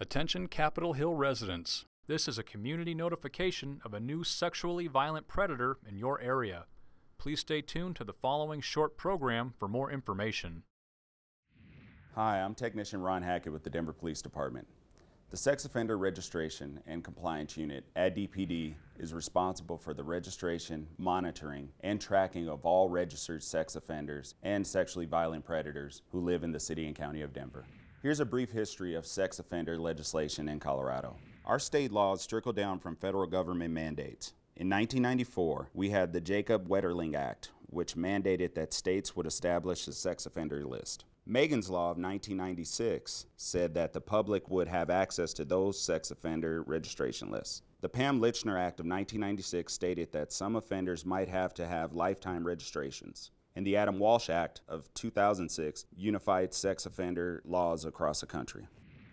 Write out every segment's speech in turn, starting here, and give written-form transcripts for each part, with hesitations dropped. Attention Capitol Hill residents. This is a community notification of a new sexually violent predator in your area. Please stay tuned to the following short program for more information. Hi, I'm Technician Ron Hackett with the Denver Police Department. The Sex Offender Registration and Compliance Unit at DPD is responsible for the registration, monitoring, and tracking of all registered sex offenders and sexually violent predators who live in the City and County of Denver. Here's a brief history of sex offender legislation in Colorado. Our state laws trickle down from federal government mandates. In 1994, we had the Jacob Wetterling Act, which mandated that states would establish a sex offender list. Megan's Law of 1996 said that the public would have access to those sex offender registration lists. The Pam Litchner Act of 1996 stated that some offenders might have to have lifetime registrations. And the Adam Walsh Act of 2006 unified sex offender laws across the country.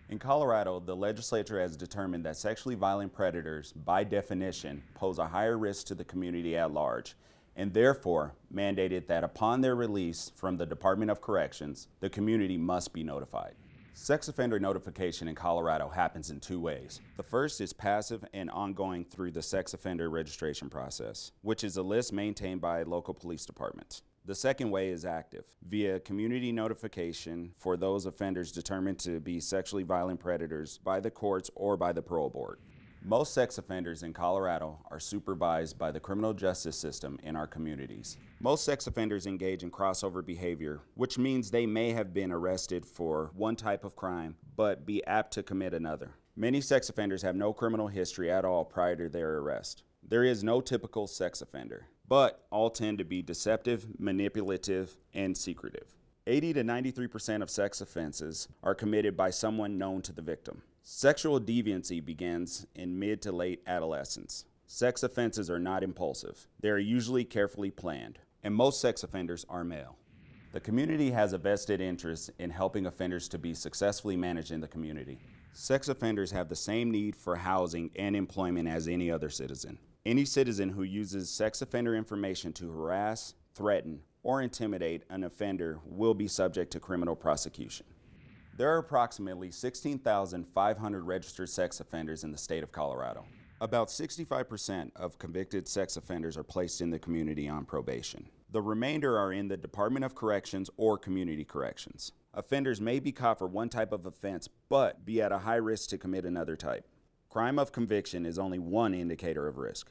In Colorado, the legislature has determined that sexually violent predators, by definition, pose a higher risk to the community at large, and therefore mandated that upon their release from the Department of Corrections, the community must be notified. Sex offender notification in Colorado happens in two ways. The first is passive and ongoing through the sex offender registration process, which is a list maintained by local police departments. The second way is active, via community notification for those offenders determined to be sexually violent predators by the courts or by the parole board. Most sex offenders in Colorado are supervised by the criminal justice system in our communities. Most sex offenders engage in crossover behavior, which means they may have been arrested for one type of crime, but be apt to commit another. Many sex offenders have no criminal history at all prior to their arrest. There is no typical sex offender, but all tend to be deceptive, manipulative, and secretive. 80 to 93% of sex offenses are committed by someone known to the victim. Sexual deviancy begins in mid to late adolescence. Sex offenses are not impulsive. They are usually carefully planned, and most sex offenders are male. The community has a vested interest in helping offenders to be successfully managed in the community. Sex offenders have the same need for housing and employment as any other citizen. Any citizen who uses sex offender information to harass, threaten, or intimidate an offender will be subject to criminal prosecution. There are approximately 16,500 registered sex offenders in the state of Colorado. About 65% of convicted sex offenders are placed in the community on probation. The remainder are in the Department of Corrections or Community Corrections. Offenders may be caught for one type of offense, but be at a high risk to commit another type. Crime of conviction is only one indicator of risk.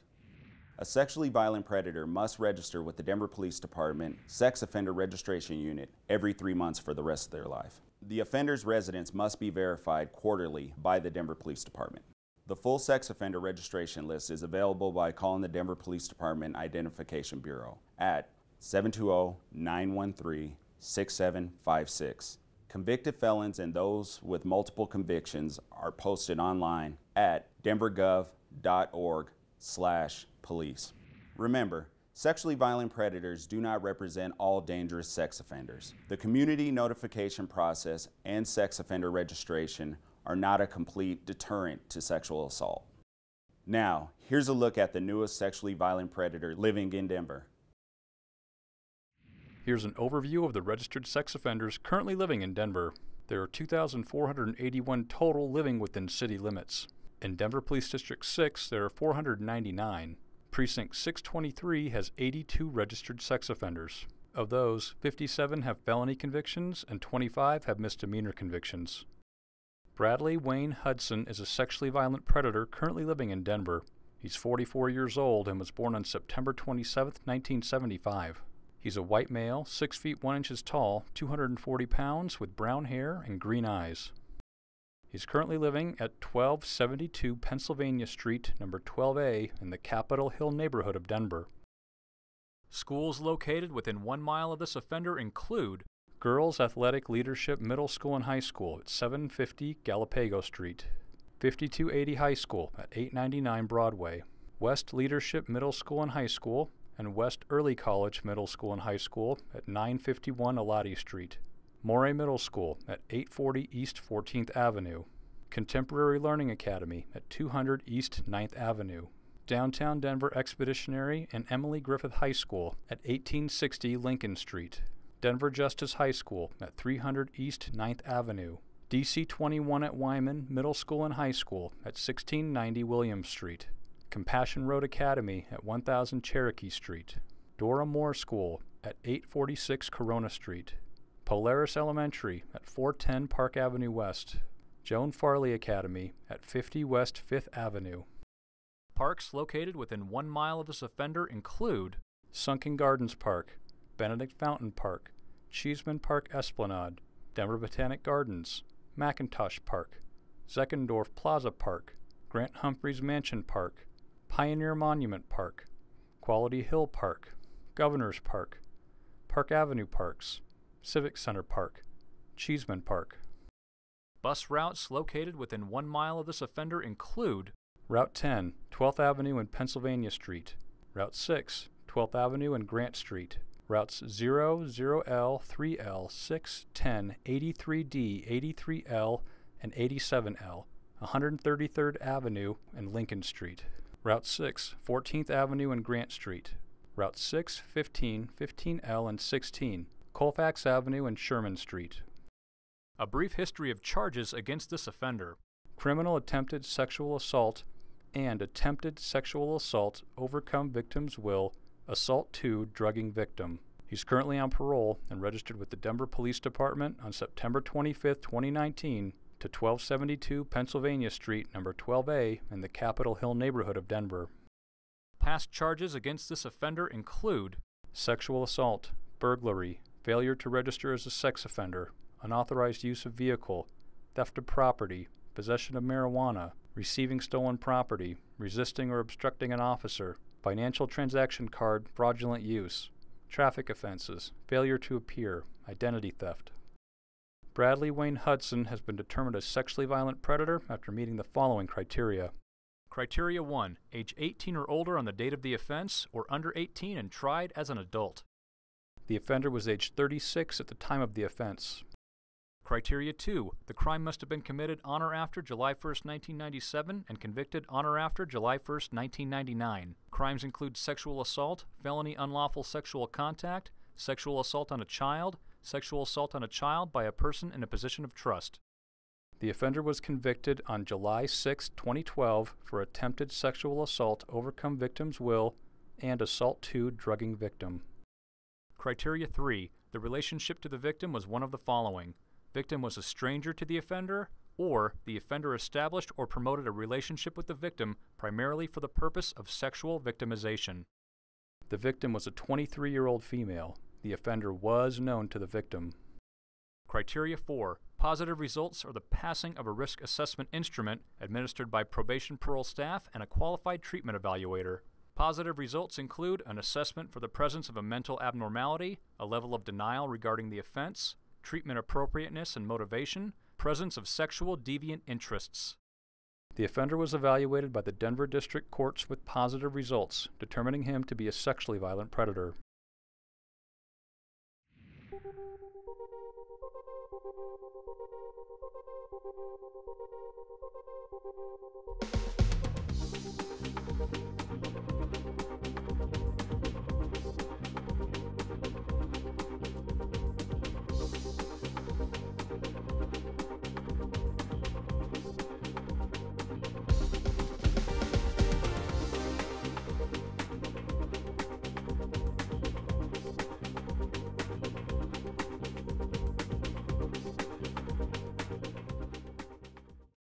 A sexually violent predator must register with the Denver Police Department Sex Offender Registration Unit every 3 months for the rest of their life. The offender's residence must be verified quarterly by the Denver Police Department. The full sex offender registration list is available by calling the Denver Police Department Identification Bureau at 720-913-6756. Convicted felons and those with multiple convictions are posted online at denvergov.org/police. Remember, sexually violent predators do not represent all dangerous sex offenders. The community notification process and sex offender registration are not a complete deterrent to sexual assault. Now, here's a look at the newest sexually violent predator living in Denver. Here's an overview of the registered sex offenders currently living in Denver. There are 2,481 total living within city limits. In Denver Police District 6, there are 499. Precinct 623 has 82 registered sex offenders. Of those, 57 have felony convictions and 25 have misdemeanor convictions. Bradley Wayne Hudson is a sexually violent predator currently living in Denver. He's 44 years old and was born on September 27, 1975. He's a white male, 6 feet 1 inch tall, 240 pounds, with brown hair and green eyes. He's currently living at 1272 Pennsylvania Street, number 12A, in the Capitol Hill neighborhood of Denver. Schools located within 1 mile of this offender include Girls Athletic Leadership Middle School and High School at 750 Galapagos Street, 5280 High School at 899 Broadway, West Leadership Middle School and High School, and West Early College Middle School and High School at 951 Alati Street, Morey Middle School at 840 East 14th Avenue, Contemporary Learning Academy at 200 East 9th Avenue, Downtown Denver Expeditionary and Emily Griffith High School at 1860 Lincoln Street, Denver Justice High School at 300 East 9th Avenue, DC 21 at Wyman Middle School and High School at 1690 Williams Street, Compassion Road Academy at 1000 Cherokee Street, Dora Moore School at 846 Corona Street, Polaris Elementary at 410 Park Avenue West, Joan Farley Academy at 50 West 5th Avenue. Parks located within 1 mile of this offender include Sunken Gardens Park, Benedict Fountain Park, Cheesman Park Esplanade, Denver Botanic Gardens, McIntosh Park, Zeckendorf Plaza Park, Grant Humphreys Mansion Park, Pioneer Monument Park, Quality Hill Park, Governor's Park, Park Avenue Parks, Civic Center Park, Cheesman Park. Bus routes located within 1 mile of this offender include Route 10, 12th Avenue and Pennsylvania Street, Route 6, 12th Avenue and Grant Street, Routes 0, 0L, 3L, 6, 10, 83D, 83L, and 87L, 133rd Avenue and Lincoln Street, Route 6, 14th Avenue and Grant Street, Route 6, 15, 15L, and 16, Colfax Avenue and Sherman Street. A brief history of charges against this offender: criminal attempted sexual assault and attempted sexual assault, overcome victim's will, assault to drugging victim. He's currently on parole and registered with the Denver Police Department on September 25, 2019 to 1272 Pennsylvania Street, number 12A in the Capitol Hill neighborhood of Denver. Past charges against this offender include sexual assault, burglary, failure to register as a sex offender, unauthorized use of vehicle, theft of property, possession of marijuana, receiving stolen property, resisting or obstructing an officer, financial transaction card fraudulent use, traffic offenses, failure to appear, identity theft. Bradley Wayne Hudson has been determined a sexually violent predator after meeting the following criteria. Criteria 1, age 18 or older on the date of the offense, or under 18 and tried as an adult. The offender was age 36 at the time of the offense. Criteria 2, the crime must have been committed on or after July 1, 1997 and convicted on or after July 1, 1999. Crimes include sexual assault, felony unlawful sexual contact, sexual assault on a child, sexual assault on a child by a person in a position of trust. The offender was convicted on July 6, 2012 for attempted sexual assault, overcome victim's will, and assault to drugging victim. Criteria 3, the relationship to the victim was one of the following. Victim was a stranger to the offender, or the offender established or promoted a relationship with the victim primarily for the purpose of sexual victimization. The victim was a 23-year-old female. The offender was known to the victim. Criteria 4, positive results are the passing of a risk assessment instrument administered by probation parole staff and a qualified treatment evaluator. Positive results include an assessment for the presence of a mental abnormality, a level of denial regarding the offense, treatment appropriateness and motivation, presence of sexual deviant interests. The offender was evaluated by the Denver District Courts with positive results, determining him to be a sexually violent predator.